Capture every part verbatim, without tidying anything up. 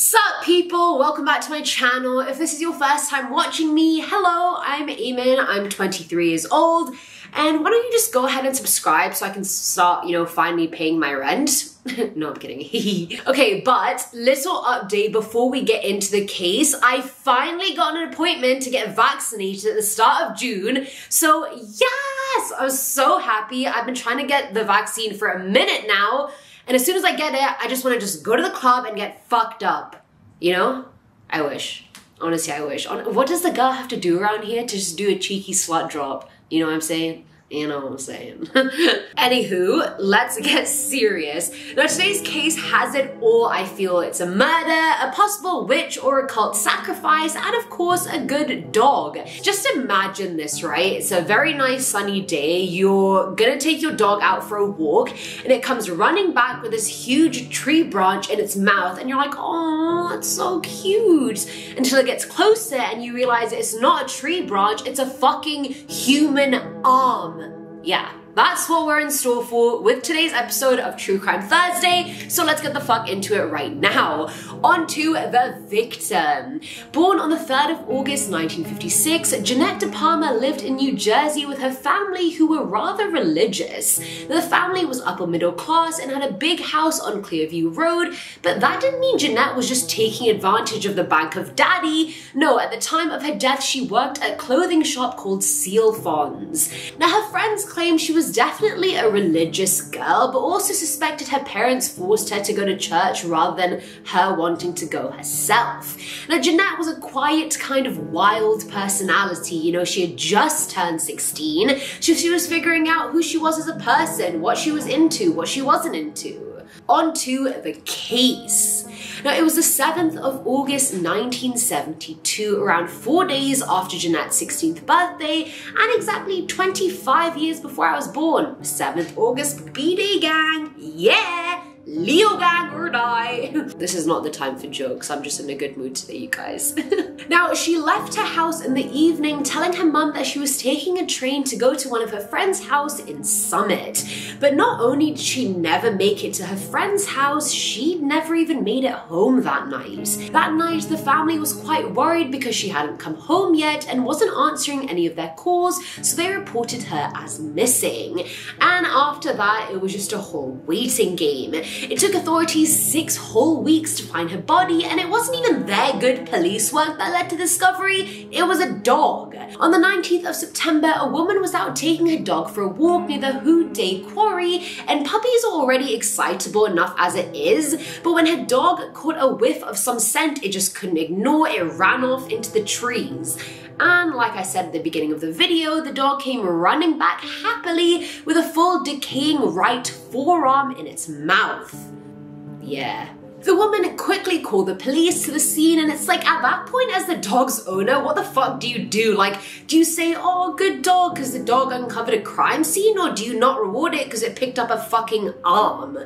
Sup people, welcome back to my channel. If this is your first time watching me, hello, I'm Ayman, I'm twenty-three years old, and why don't you just go ahead and subscribe so I can start, you know, finally paying my rent. No, I'm kidding. Okay, but little update before we get into the case. I finally got an appointment to get vaccinated at the start of June. So yes, I was so happy. I've been trying to get the vaccine for a minute now. And as soon as I get it, I just want to just go to the club and get fucked up. You know? I wish. Honestly, I wish. What does the girl have to do around here to just do a cheeky slut drop? You know what I'm saying? You know what I'm saying. Anywho, let's get serious. Now today's case has it all, I feel. It's a murder, a possible witch or occult sacrifice, and of course a good dog. Just imagine this, right? It's a very nice sunny day. You're gonna take your dog out for a walk and it comes running back with this huge tree branch in its mouth and you're like, oh, it's so cute. Until it gets closer and you realize it's not a tree branch, it's a fucking human arm. Yeah, that's what we're in store for with today's episode of True Crime Thursday, so let's get the fuck into it right now. On to the victim. Born on the third of August nineteen fifty-six, Jeannette DePalma lived in New Jersey with her family who were rather religious. The family was upper middle class and had a big house on Clearview Road, but that didn't mean Jeannette was just taking advantage of the bank of daddy. No, at the time of her death, she worked at a clothing shop called Sealfons. Now, her friends claimed she was definitely a religious girl, but also suspected her parents forced her to go to church rather than her wanting to go herself. Now, Jeannette was a quiet, kind of wild personality. You know, she had just turned sixteen, so she was figuring out who she was as a person, what she was into, what she wasn't into. On to the case. Now, it was the seventh of August nineteen seventy-two, around four days after Jeannette's sixteenth birthday, and exactly twenty-five years before I was born. seventh August, B-Day gang, yeah! Leo gang or die. This is not the time for jokes. I'm just in a good mood today, you guys. Now, she left her house in the evening, telling her mum that she was taking a train to go to one of her friend's house in Summit. But not only did she never make it to her friend's house, she never even made it home that night. That night, the family was quite worried because she hadn't come home yet and wasn't answering any of their calls, so they reported her as missing. And after that, it was just a whole waiting game. It took authorities six whole weeks to find her body, and it wasn't even their good police work that led to the discovery, it was a dog. On the nineteenth of September, a woman was out taking her dog for a walk near the Hood Day quarry, and puppies are already excitable enough as it is, but when her dog caught a whiff of some scent it just couldn't ignore, it ran off into the trees. And like I said at the beginning of the video, the dog came running back happily with a full decaying right forearm in its mouth. Yeah. The woman quickly called the police to the scene, and it's like, at that point as the dog's owner, what the fuck do you do? Like, do you say, oh, good dog, because the dog uncovered a crime scene, or do you not reward it because it picked up a fucking arm?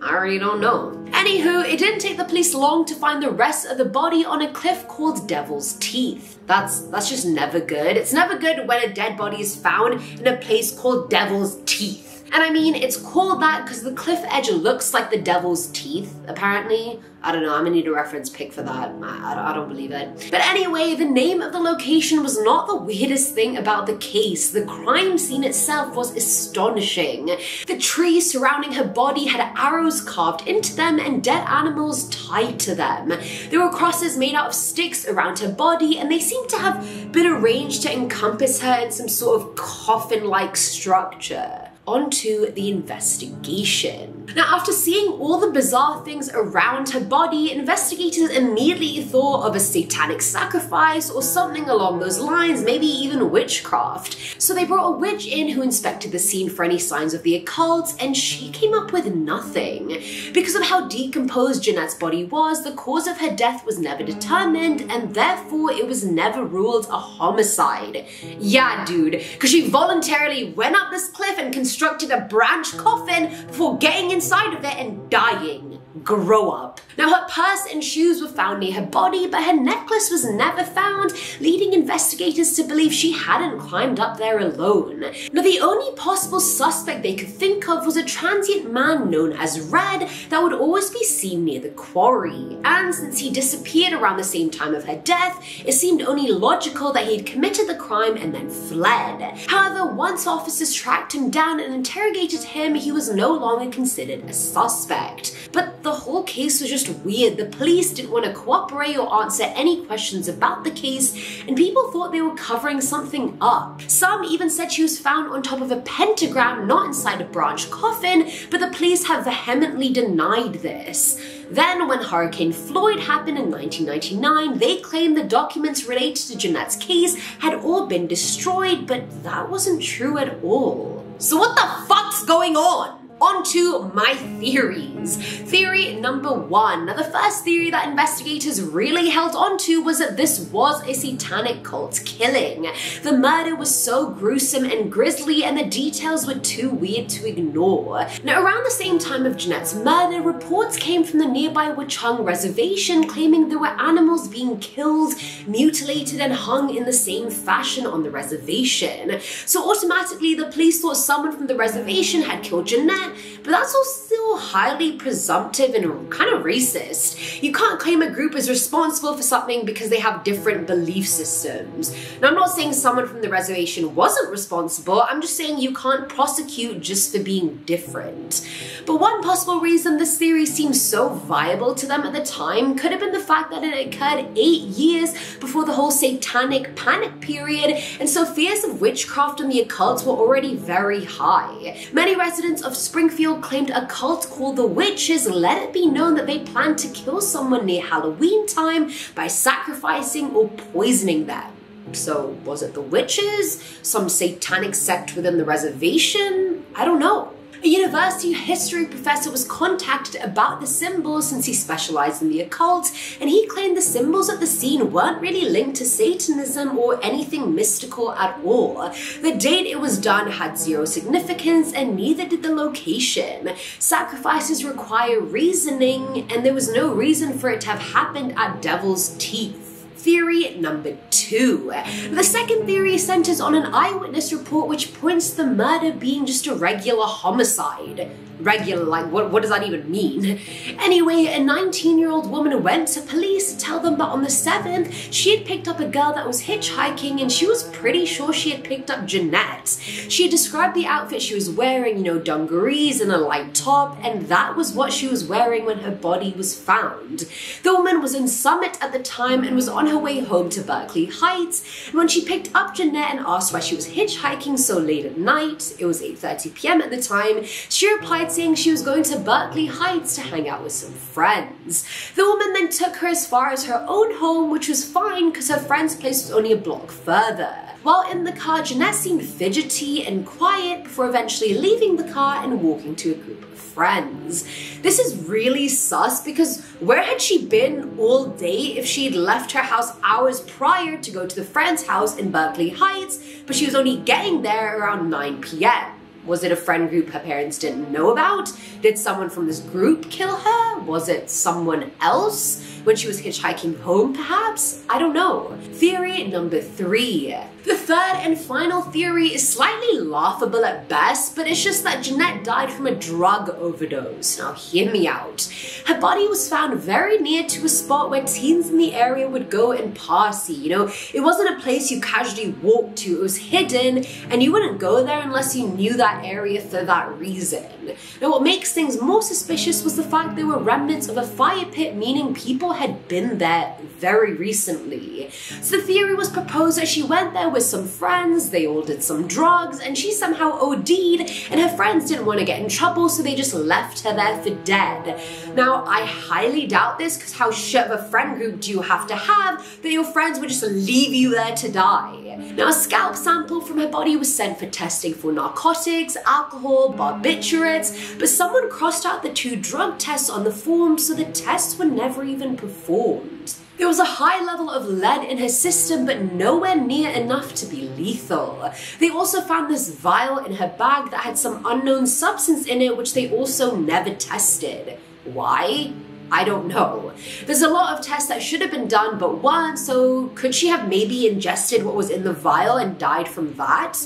I already don't know. Anywho, it didn't take the police long to find the rest of the body on a cliff called Devil's Teeth. That's that's just never good. It's never good when a dead body is found in a place called Devil's Teeth. And I mean, it's called that because the cliff edge looks like the devil's teeth, apparently. I don't know, I'm gonna need a reference pic for that. I, I, I don't believe it. But anyway, the name of the location was not the weirdest thing about the case. The crime scene itself was astonishing. The trees surrounding her body had arrows carved into them and dead animals tied to them. There were crosses made out of sticks around her body, and they seemed to have been arranged to encompass her in some sort of coffin-like structure. Onto the investigation. Now, after seeing all the bizarre things around her body, investigators immediately thought of a satanic sacrifice or something along those lines, maybe even witchcraft. So they brought a witch in who inspected the scene for any signs of the occult, and she came up with nothing. Because of how decomposed Jeannette's body was, the cause of her death was never determined, and therefore it was never ruled a homicide. Yeah, dude, because she voluntarily went up this cliff and constructed a branch coffin before getting inside of it and dying. grow up. Now, her purse and shoes were found near her body, but her necklace was never found, leading investigators to believe she hadn't climbed up there alone. Now, the only possible suspect they could think of was a transient man known as Red that would always be seen near the quarry. And since he disappeared around the same time of her death, it seemed only logical that he'd committed the crime and then fled. However, once officers tracked him down and interrogated him, he was no longer considered a suspect. But the whole case was just weird. The police didn't want to cooperate or answer any questions about the case, and people thought they were covering something up. Some even said she was found on top of a pentagram, not inside a branch coffin, but the police have vehemently denied this. Then, when Hurricane Floyd happened in nineteen ninety-nine, they claimed the documents related to Jeannette's case had all been destroyed, but that wasn't true at all. So what the fuck's going on? On to my theories. Theory number one. Now, the first theory that investigators really held on to was that this was a satanic cult killing. The murder was so gruesome and grisly, and the details were too weird to ignore. Now, around the same time of Jeannette's murder, reports came from the nearby Watchung Reservation claiming there were animals being killed, mutilated, and hung in the same fashion on the reservation. So automatically, the police thought someone from the reservation had killed Jeannette, but that's all still highly presumptive and kind of racist. You can't claim a group is responsible for something because they have different belief systems. Now, I'm not saying someone from the reservation wasn't responsible, I'm just saying you can't prosecute just for being different. But one possible reason this theory seemed so viable to them at the time could have been the fact that it occurred eight years before the whole satanic panic period, and so fears of witchcraft and the occult were already very high. Many residents of Springfield claimed a cult called the Witches let it be known that they planned to kill someone near Halloween time by sacrificing or poisoning them. So was it the Witches? Some satanic sect within the reservation? I don't know. A university history professor was contacted about the symbols since he specialized in the occult, and he claimed the symbols at the scene weren't really linked to Satanism or anything mystical at all. The date it was done had zero significance, and neither did the location. Sacrifices require reasoning, and there was no reason for it to have happened at Devil's Teeth. Theory number two. The second theory centers on an eyewitness report which points to the murder being just a regular homicide. Regular, like what, what does that even mean? Anyway, a nineteen-year-old woman went to police to tell them that on the seventh, she had picked up a girl that was hitchhiking, and she was pretty sure she had picked up Jeannette. She described the outfit she was wearing, you know, dungarees and a light top, and that was what she was wearing when her body was found. The woman was in Summit at the time and was on her way home to Berkeley Heights, and when she picked up Jeannette and asked why she was hitchhiking so late at night, it was eight thirty p m at the time, she replied saying she was going to Berkeley Heights to hang out with some friends. The woman then took her as far as her own home, which was fine because her friend's place was only a block further. While in the car, Jeannette seemed fidgety and quiet before eventually leaving the car and walking to a group of friends. This is really sus because where had she been all day if she'd left her house hours prior to go to the friend's house in Berkeley Heights, but she was only getting there around nine p m? Was it a friend group her parents didn't know about? Did someone from this group kill her? Was it someone else when she was hitchhiking home, perhaps? I don't know. Theory number three. The third and final theory is slightly laughable at best, but it's just that Jeannette died from a drug overdose. Now hear me out. Her body was found very near to a spot where teens in the area would go and party. You know, it wasn't a place you casually walked to, it was hidden, and you wouldn't go there unless you knew that area for that reason. Now what makes things more suspicious was the fact there were remnants of a fire pit, meaning people had been there very recently. So the theory was proposed that she went there with some friends, they all did some drugs, and she somehow OD'd, and her friends didn't want to get in trouble, so they just left her there for dead. Now, I highly doubt this, because how shit of a friend group do you have to have that your friends would just leave you there to die? Now, a scalp sample from her body was sent for testing for narcotics, alcohol, barbiturates, but someone crossed out the two drug tests on the form, so the tests were never even performed. There was a high level of lead in her system, but nowhere near enough to be lethal. They also found this vial in her bag that had some unknown substance in it, which they also never tested. Why? I don't know. There's a lot of tests that should have been done but weren't, so could she have maybe ingested what was in the vial and died from that?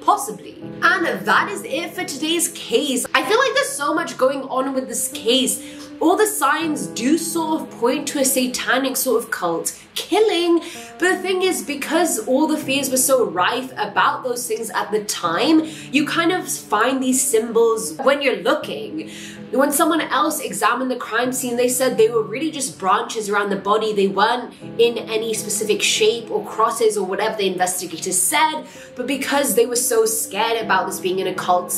Possibly. And that is it for today's case. I feel like there's so much going on with this case. All the signs do sort of point to a satanic sort of cult killing, but the thing is, because all the fears were so rife about those things at the time, you kind of find these symbols when you're looking. When someone else examined the crime scene, they said they were really just branches around the body. They weren't in any specific shape or crosses or whatever the investigators said, but because they were so scared about this being an occult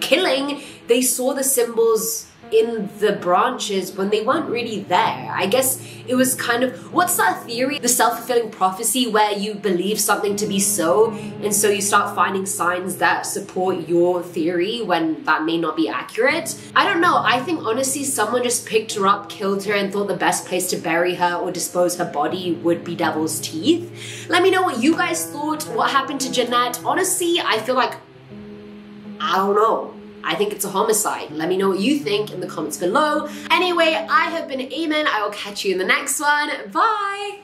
killing, they saw the symbols in the branches when they weren't really there. I guess it was kind of, what's that theory? The self-fulfilling prophecy, where you believe something to be so, and so you start finding signs that support your theory when that may not be accurate. I don't know, I think honestly someone just picked her up, killed her, and thought the best place to bury her or dispose her body would be Devil's Teeth. Let me know what you guys thought, what happened to Jeannette. Honestly, I feel like, I don't know. I think it's a homicide. Let me know what you think in the comments below. Anyway, I have been Ayman. I will catch you in the next one. Bye!